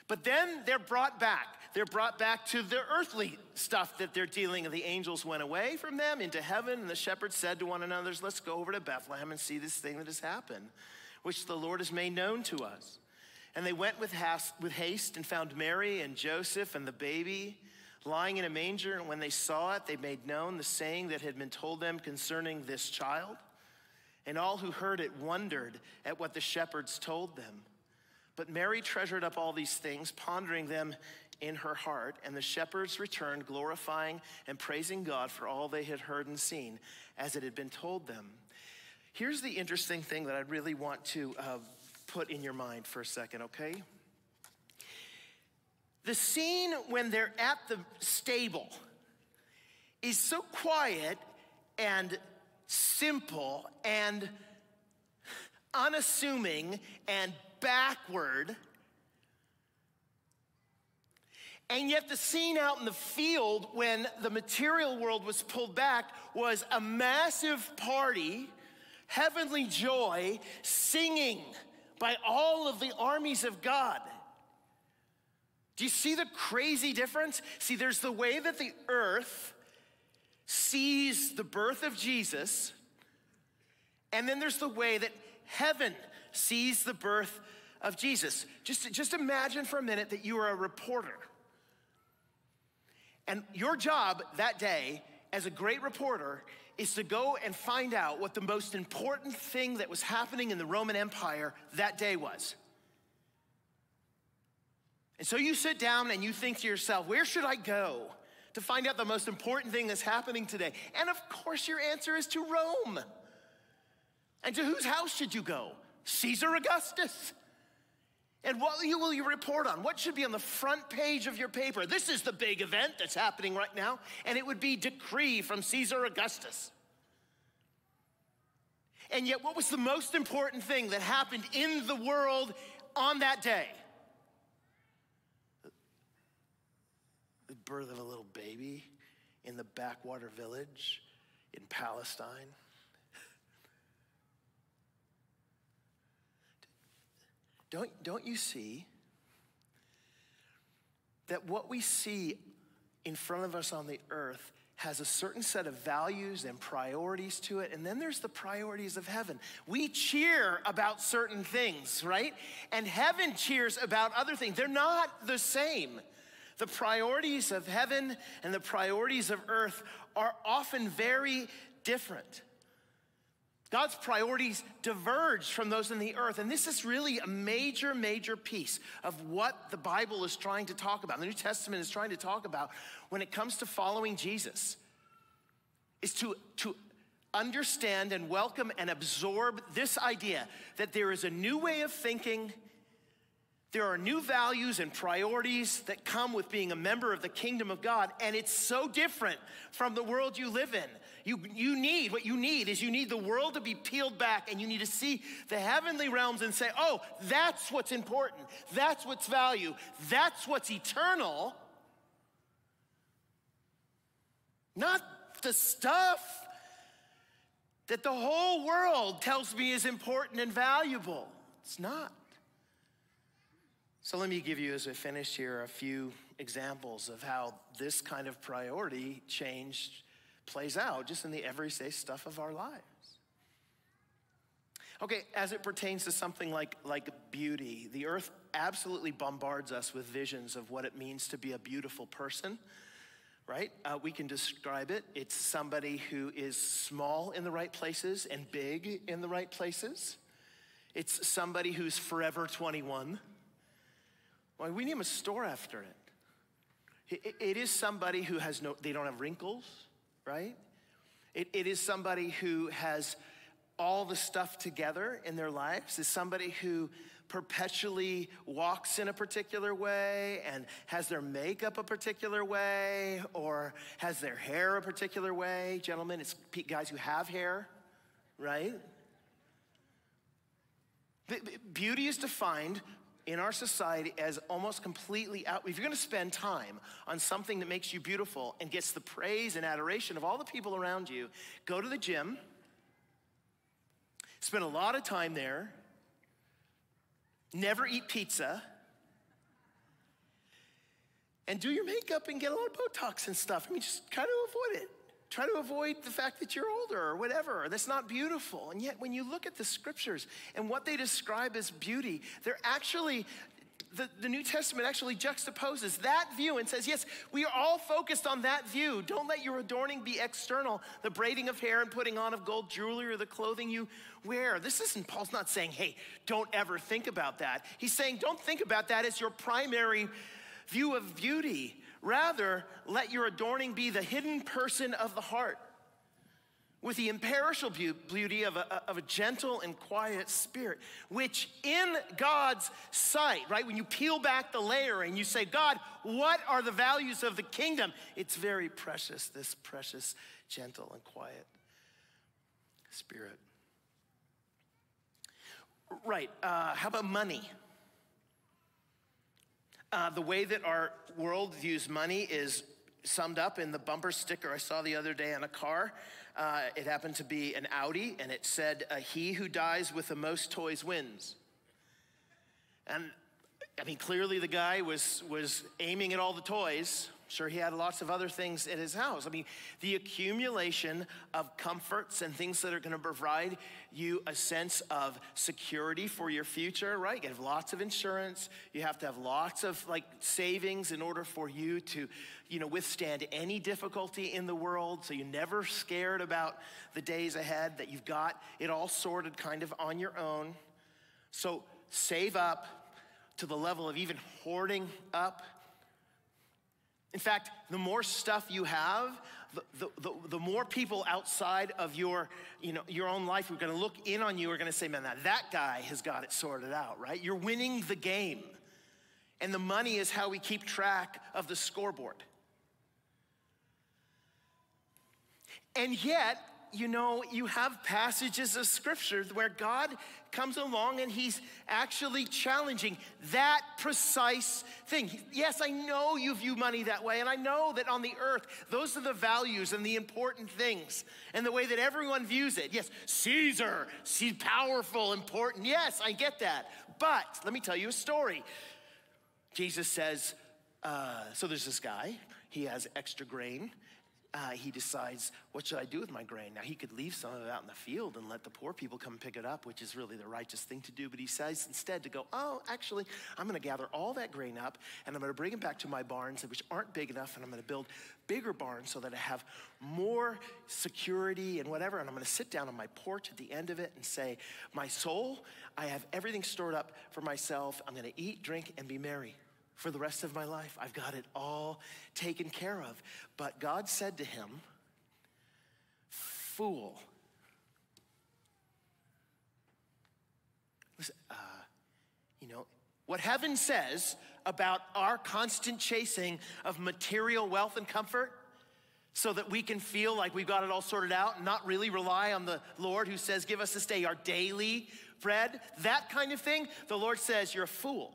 But then they're brought back. They're brought back to the earthly stuff that they're dealing with. The angels went away from them into heaven, and the shepherds said to one another, let's go over to Bethlehem and see this thing that has happened, which the Lord has made known to us. And they went with haste and found Mary and Joseph and the baby lying in a manger. And when they saw it, they made known the saying that had been told them concerning this child. And all who heard it wondered at what the shepherds told them. But Mary treasured up all these things, pondering them in her heart, and the shepherds returned, glorifying and praising God for all they had heard and seen, as it had been told them. Here's the interesting thing that I really want to put in your mind for a second, okay? The scene when they're at the stable is so quiet and simple and unassuming and backward, and yet the scene out in the field when the material world was pulled back was a massive party, heavenly joy, singing by all of the armies of God. Do you see the crazy difference? See, there's the way that the earth sees the birth of Jesus, and then there's the way that heaven sees the birth of Jesus. Just imagine for a minute that you are a reporter. And your job that day as a great reporter is to go and find out what the most important thing that was happening in the Roman Empire that day was. And so you sit down and you think to yourself, where should I go to find out the most important thing that's happening today? And of course your answer is to Rome. And to whose house should you go? Caesar Augustus. And what will you report on? What should be on the front page of your paper? This is the big event that's happening right now, and it would be decree from Caesar Augustus. And yet, what was the most important thing that happened in the world on that day? The birth of a little baby in the backwater village in Palestine. Don't you see that what we see in front of us on the earth has a certain set of values and priorities to it, and then there's the priorities of heaven. We cheer about certain things, right? And heaven cheers about other things. They're not the same. The priorities of heaven and the priorities of earth are often very different. God's priorities diverged from those in the earth. And this is really a major, major piece of what the Bible is trying to talk about, the New Testament is trying to talk about when it comes to following Jesus, is to understand and welcome and absorb this idea that there is a new way of thinking. There are new values and priorities that come with being a member of the kingdom of God, and it's so different from the world you live in. You need the world to be peeled back, and you need to see the heavenly realms and say, oh, that's what's important. That's what's value. That's what's eternal. Not the stuff that the whole world tells me is important and valuable. It's not. So let me give you, as I finish here, a few examples of how this kind of priority change plays out just in the everyday stuff of our lives. Okay, as it pertains to something like beauty, the earth absolutely bombards us with visions of what it means to be a beautiful person, right? We can describe it. It's somebody who is small in the right places and big in the right places. It's somebody who's forever 21. Well, we name a store after it. It is somebody who has they don't have wrinkles, right? It is somebody who has all the stuff together in their lives. It's somebody who perpetually walks in a particular way and has their makeup a particular way or has their hair a particular way. Gentlemen, it's guys who have hair, right? Beauty is defined in our society as almost completely out. If you're gonna spend time on something that makes you beautiful and gets the praise and adoration of all the people around you, go to the gym, spend a lot of time there, never eat pizza, and do your makeup and get a lot of Botox and stuff. I mean, just try to avoid it. Try to avoid the fact that you're older or whatever. That's not beautiful. And yet when you look at the scriptures and what they describe as beauty, they're actually, the New Testament actually juxtaposes that view and says, yes, we are all focused on that view. Don't let your adorning be external, the braiding of hair and putting on of gold jewelry or the clothing you wear. Paul's not saying, hey, don't ever think about that. He's saying, don't think about that as your primary view of beauty. Rather, let your adorning be the hidden person of the heart with the imperishable beauty of a gentle and quiet spirit, which in God's sight, right? When you peel back the layer and you say, God, what are the values of the kingdom? It's very precious, this precious, gentle and quiet spirit. Right, how about money? The way that our world views money is summed up in the bumper sticker I saw the other day on a car. It happened to be an Audi, and it said, he who dies with the most toys wins. And, I mean, clearly the guy was aiming at all the toys. I'm sure he had lots of other things at his house. I mean, the accumulation of comforts and things that are going to provide you a sense of security for your future, right? You have lots of insurance. You have to have lots of savings in order for you to, withstand any difficulty in the world. So you're never scared about the days ahead, that you've got it all sorted kind of on your own. So save up to the level of even hoarding up. In fact, the more stuff you have, the more people outside of your own life who are going to look in on you are going to say, man, that guy has got it sorted out, right? You're winning the game. And the money is how we keep track of the scoreboard. And yet, you have passages of scripture where God comes along and he's actually challenging that precise thing. Yes, I know you view money that way, and I know that on the earth, those are the values and the important things and the way that everyone views it. Yes, Caesar, he's powerful, important. Yes, I get that. But let me tell you a story. Jesus says, so there's this guy, he has extra grain. he decides, what should I do with my grain? Now, he could leave some of it out in the field and let the poor people come pick it up, which is really the righteous thing to do. But he decides instead to go, oh, actually, I'm going to gather all that grain up, and I'm going to bring it back to my barns, which aren't big enough, and I'm going to build bigger barns so that I have more security and whatever. And I'm going to sit down on my porch at the end of it and say, my soul, I have everything stored up for myself. I'm going to eat, drink, and be merry for the rest of my life. I've got it all taken care of. But God said to him, fool. Listen, you know, what heaven says about our constant chasing of material wealth and comfort so that we can feel like we've got it all sorted out and not really rely on the Lord who says, give us this day our daily bread, that kind of thing, the Lord says, you're a fool.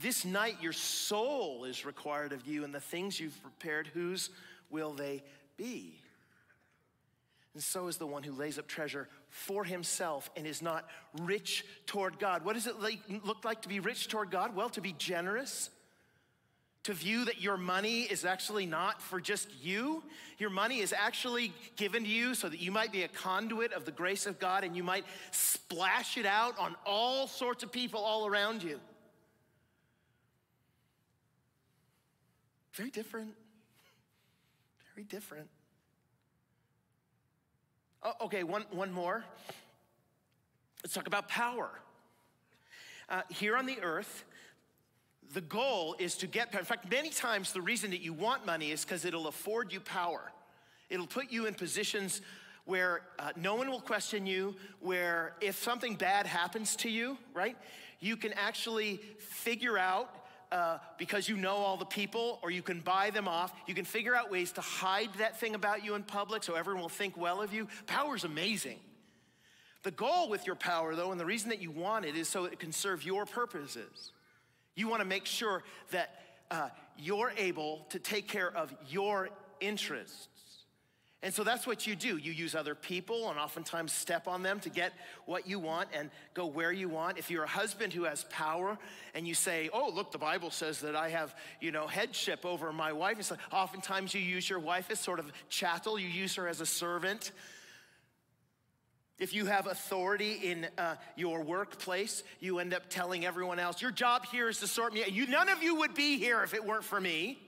This night your soul is required of you, and the things you've prepared, whose will they be? And so is the one who lays up treasure for himself and is not rich toward God. What does it look like to be rich toward God? Well, to be generous. To view that your money is actually not for just you. Your money is actually given to you so that you might be a conduit of the grace of God and you might splash it out on all sorts of people all around you. Very different. Very different. Oh, okay, one more. Let's talk about power. Here on the earth, the goal is to get power. In fact, many times the reason that you want money is because it'll afford you power. It'll put you in positions where no one will question you, where if something bad happens to you, right, you can actually figure out because you know all the people, or you can buy them off. You can figure out ways to hide that thing about you in public so everyone will think well of you. Power's amazing. The goal with your power, though, and the reason that you want it is so it can serve your purposes. You want to make sure that you're able to take care of your interests. And so that's what you do. You use other people and oftentimes step on them to get what you want and go where you want. If you're a husband who has power and you say, oh, look, the Bible says that I have, you know, headship over my wife. It's like, oftentimes you use your wife as sort of chattel. You use her as a servant. If you have authority in your workplace, you end up telling everyone else, your job here is to sort me out. None of you would be here if it weren't for me.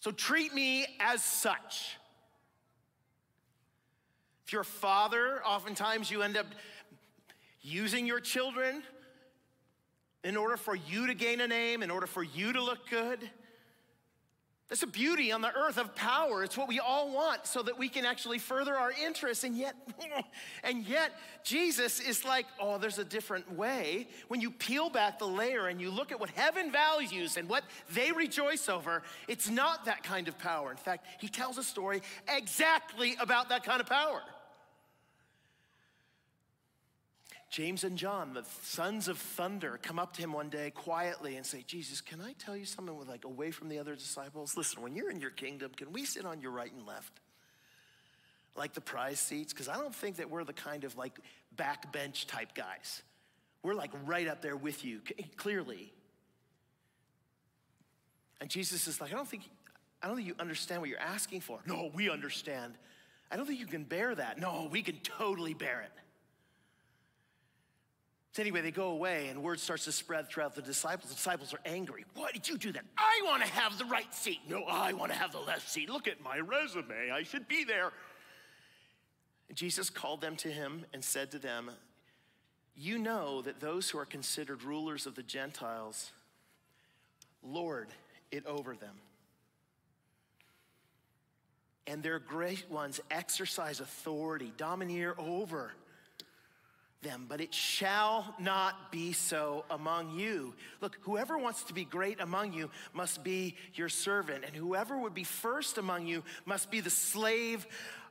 So treat me as such. If you're a father, oftentimes you end up using your children in order for you to gain a name, in order for you to look good. That's a beauty on the earth of power. It's what we all want so that we can actually further our interests. And yet Jesus is like, oh, there's a different way. When you peel back the layer and you look at what heaven values and what they rejoice over, it's not that kind of power. In fact, he tells a story exactly about that kind of power. James and John, the sons of thunder, come up to him one day quietly and say, Jesus, can I tell you something with like away from the other disciples? Listen, when you're in your kingdom, can we sit on your right and left? Like the prize seats? Because I don't think that we're the kind of like backbench type guys. We're like right up there with you, clearly. And Jesus is like, I don't think you understand what you're asking for. No, we understand. I don't think you can bear that. No, we can totally bear it. So anyway, they go away and word starts to spread throughout the disciples. The disciples are angry. Why did you do that? I want to have the right seat. No, I want to have the left seat. Look at my resume. I should be there. And Jesus called them to him and said to them, you know that those who are considered rulers of the Gentiles lord it over them. And their great ones exercise authority, domineer over them, but it shall not be so among you. Look, whoever wants to be great among you must be your servant, and whoever would be first among you must be the slave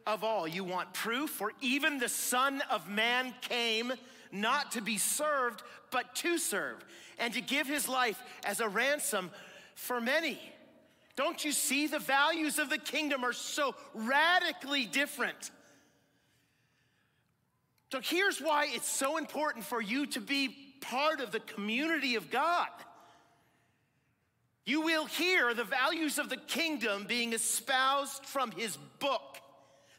of all. You want proof? For even the Son of Man came not to be served, but to serve, and to give his life as a ransom for many. Don't you see? The values of the kingdom are so radically different. So here's why it's so important for you to be part of the community of God. You will hear the values of the kingdom being espoused from his book,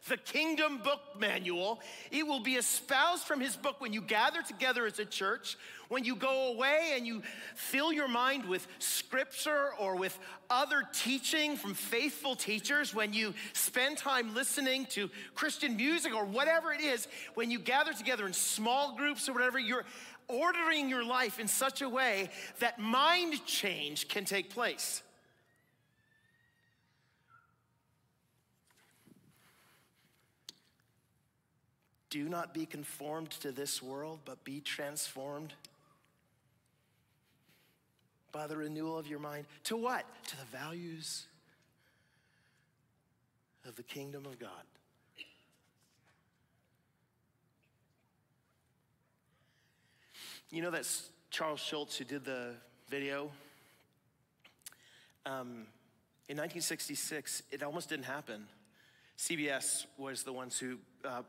the Kingdom Book Manual. It will be espoused from his book when you gather together as a church, when you go away and you fill your mind with scripture or with other teaching from faithful teachers, when you spend time listening to Christian music or whatever it is, when you gather together in small groups or whatever, you're ordering your life in such a way that mind change can take place. Do not be conformed to this world, but be transformed by the renewal of your mind. To what? To the values of the kingdom of God. You know that's Charles Schultz who did the video? In 1966, it almost didn't happen. CBS was the ones who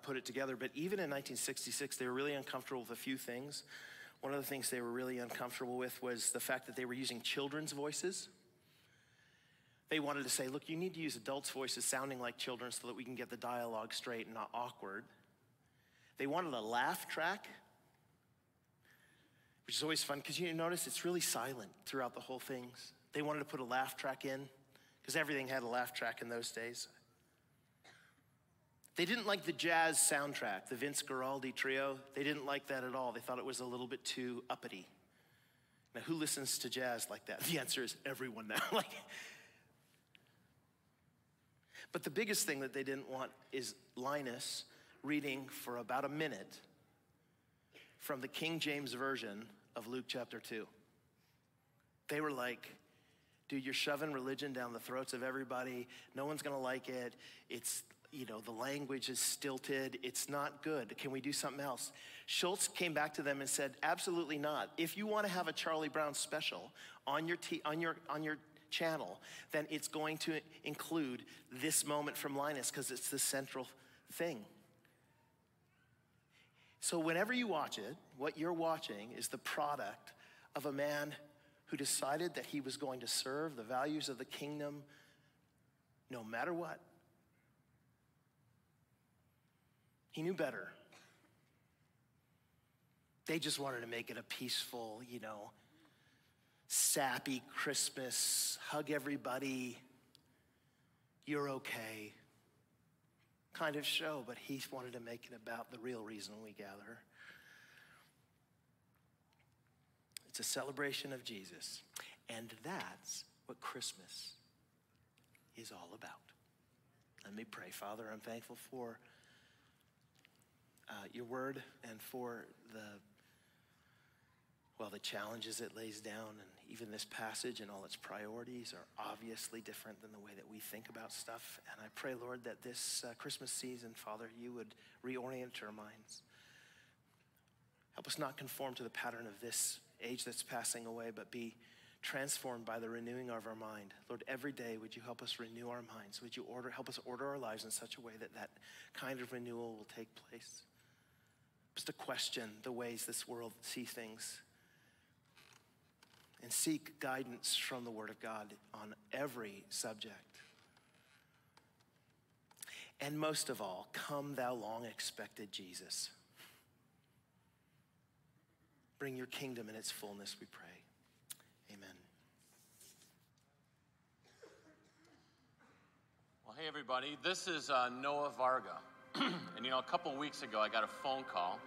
put it together, but even in 1966, they were really uncomfortable with a few things. One of the things they were really uncomfortable with was the fact that they were using children's voices. They wanted to say, look, you need to use adults' voices sounding like children so that we can get the dialogue straight and not awkward. They wanted a laugh track, which is always fun, because you notice it's really silent throughout the whole thing. They wanted to put a laugh track in, because everything had a laugh track in those days. They didn't like the jazz soundtrack, the Vince Guaraldi trio. They didn't like that at all. They thought it was a little bit too uppity. Now, who listens to jazz like that? The answer is everyone now. But the biggest thing that they didn't want is Linus reading for about a minute from the King James Version of Luke chapter 2. They were like, dude, you're shoving religion down the throats of everybody. No one's gonna like it. It's, you know, the language is stilted. It's not good. Can we do something else? Schultz came back to them and said, absolutely not. If you want to have a Charlie Brown special on your channel, then it's going to include this moment from Linus because it's the central thing. So whenever you watch it, what you're watching is the product of a man who decided that he was going to serve the values of the kingdom no matter what. He knew better. They just wanted to make it a peaceful, you know, sappy Christmas, hug everybody, you're okay kind of show, but he wanted to make it about the real reason we gather. It's a celebration of Jesus, and that's what Christmas is all about. Let me pray. Father, I'm thankful for your word and for the challenges it lays down, and even this passage and all its priorities are obviously different than the way that we think about stuff. And I pray, Lord, that this Christmas season, Father, you would reorient our minds. Help us not conform to the pattern of this age that's passing away, but be transformed by the renewing of our mind. Lord, every day, would you help us renew our minds? Would you help us order our lives in such a way that that kind of renewal will take place? Just to question the ways this world sees things and seek guidance from the Word of God on every subject. And most of all, come thou long expected Jesus. Bring your kingdom in its fullness, we pray. Amen. Well, hey everybody, this is Noah Varga. And you know, a couple weeks ago I got a phone call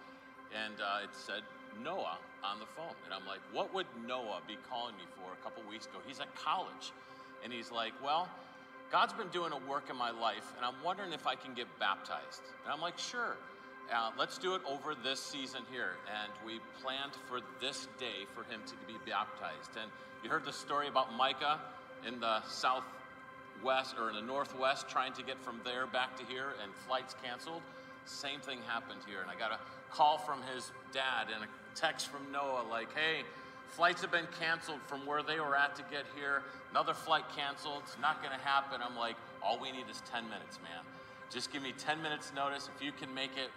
and it said Noah on the phone. And I'm like, what would Noah be calling me for a couple weeks ago? He's at college. And he's like, well, God's been doing a work in my life and I'm wondering if I can get baptized. And I'm like, sure. Let's do it over this season here. And we planned for this day for him to be baptized. And you heard the story about Micah in the southwest or in the northwest trying to get from there back to here and flights canceled. Same thing happened here. And I got a call from his dad and a text from Noah like, hey, flights have been canceled from where they were at to get here. Another flight canceled. It's not going to happen. I'm like, all we need is 10 minutes, man. Just give me 10 minutes notice. If you can make it,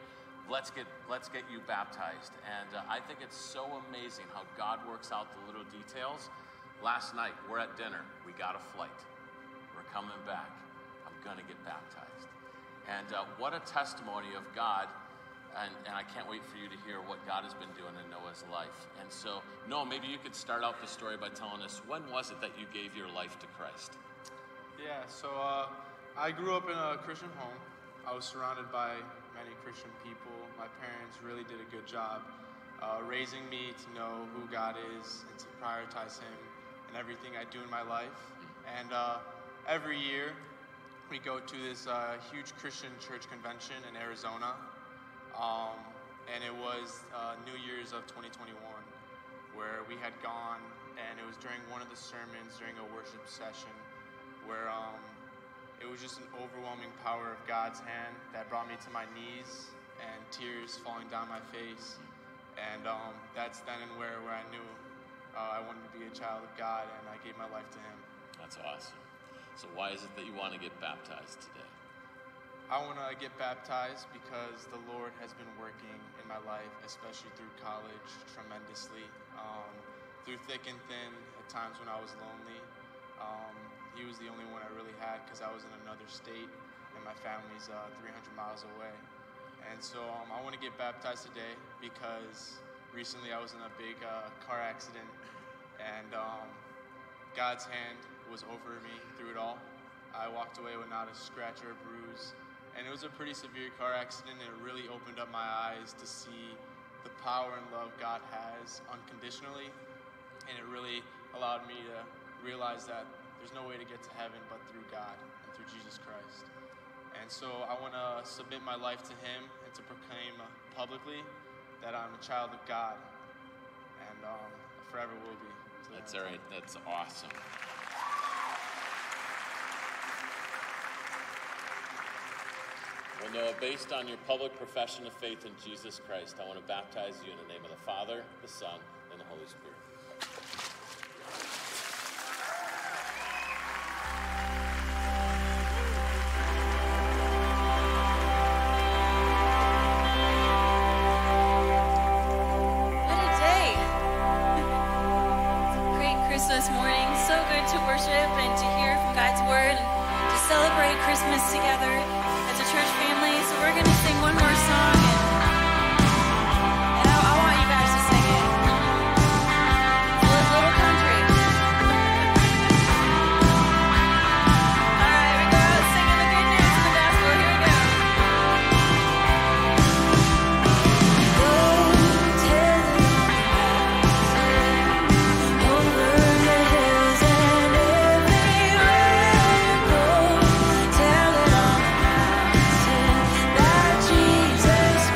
let's get you baptized. And I think it's so amazing how God works out the little details. Last night, we're at dinner. We got a flight. We're coming back. I'm going to get baptized. And what a testimony of God. And I can't wait for you to hear what God has been doing in Noah's life. And so, Noah, maybe you could start out the story by telling us, when was it that you gave your life to Christ? Yeah, so I grew up in a Christian home. I was surrounded by many Christian people. My parents really did a good job raising me to know who God is and to prioritize Him in everything I do in my life. And every year, we go to this huge Christian church convention in Arizona. And it was New Year's of 2021, where we had gone, and it was during one of the sermons, during a worship session, where it was just an overwhelming power of God's hand that brought me to my knees and tears falling down my face. And that's then and where I knew I wanted to be a child of God, and I gave my life to Him. That's awesome. So why is it that you want to get baptized today? I want to get baptized because the Lord has been working in my life, especially through college, tremendously. Through thick and thin, at times when I was lonely, He was the only one I really had because I was in another state and my family's 300 miles away. And so I want to get baptized today because recently I was in a big car accident, and God's hand was over me through it all. I walked away with not a scratch or a bruise. And it was a pretty severe car accident, and it really opened up my eyes to see the power and love God has unconditionally. And it really allowed me to realize that there's no way to get to heaven but through God and through Jesus Christ. And so I want to submit my life to Him and to proclaim publicly that I'm a child of God, and forever will be. So that's all right. That's awesome. Well, Noah, based on your public profession of faith in Jesus Christ, I want to baptize you in the name of the Father, the Son, and the Holy Spirit. What a day. It's a great Christmas morning. So good to worship and to hear from God's Word and to celebrate Christmas together. Church family, so we're going to sing one more song, and I want you guys to sing it. Little Country. All right, we go out singing the good news of the gospel. Here we go. Go tell it over the hills and everywhere. Go tell it all. That Jesus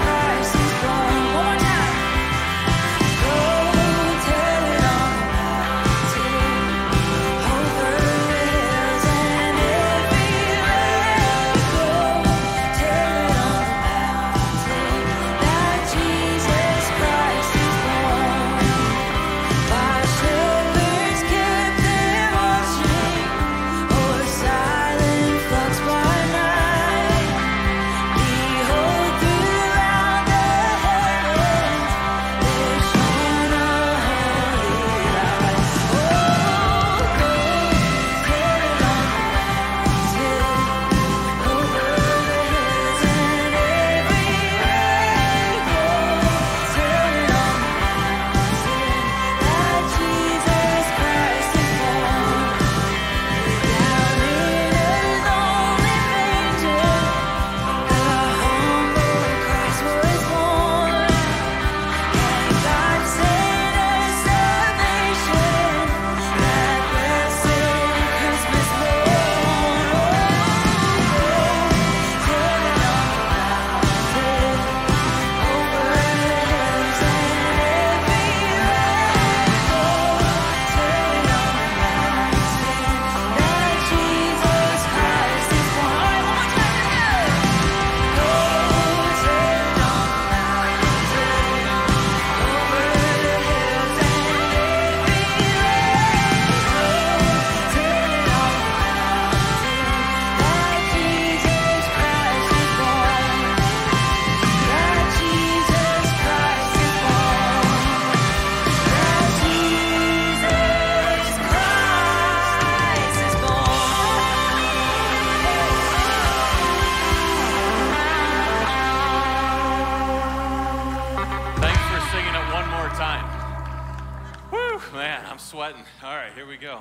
button. All right, here we go.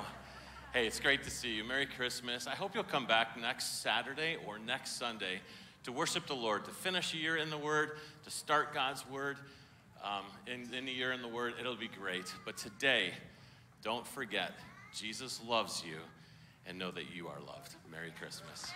Hey, it's great to see you. Merry Christmas. I hope you'll come back next Saturday or next Sunday to worship the Lord, to finish a year in the Word, to start God's Word in a year in the Word. It'll be great. But today, don't forget, Jesus loves you, and know that you are loved. Merry Christmas.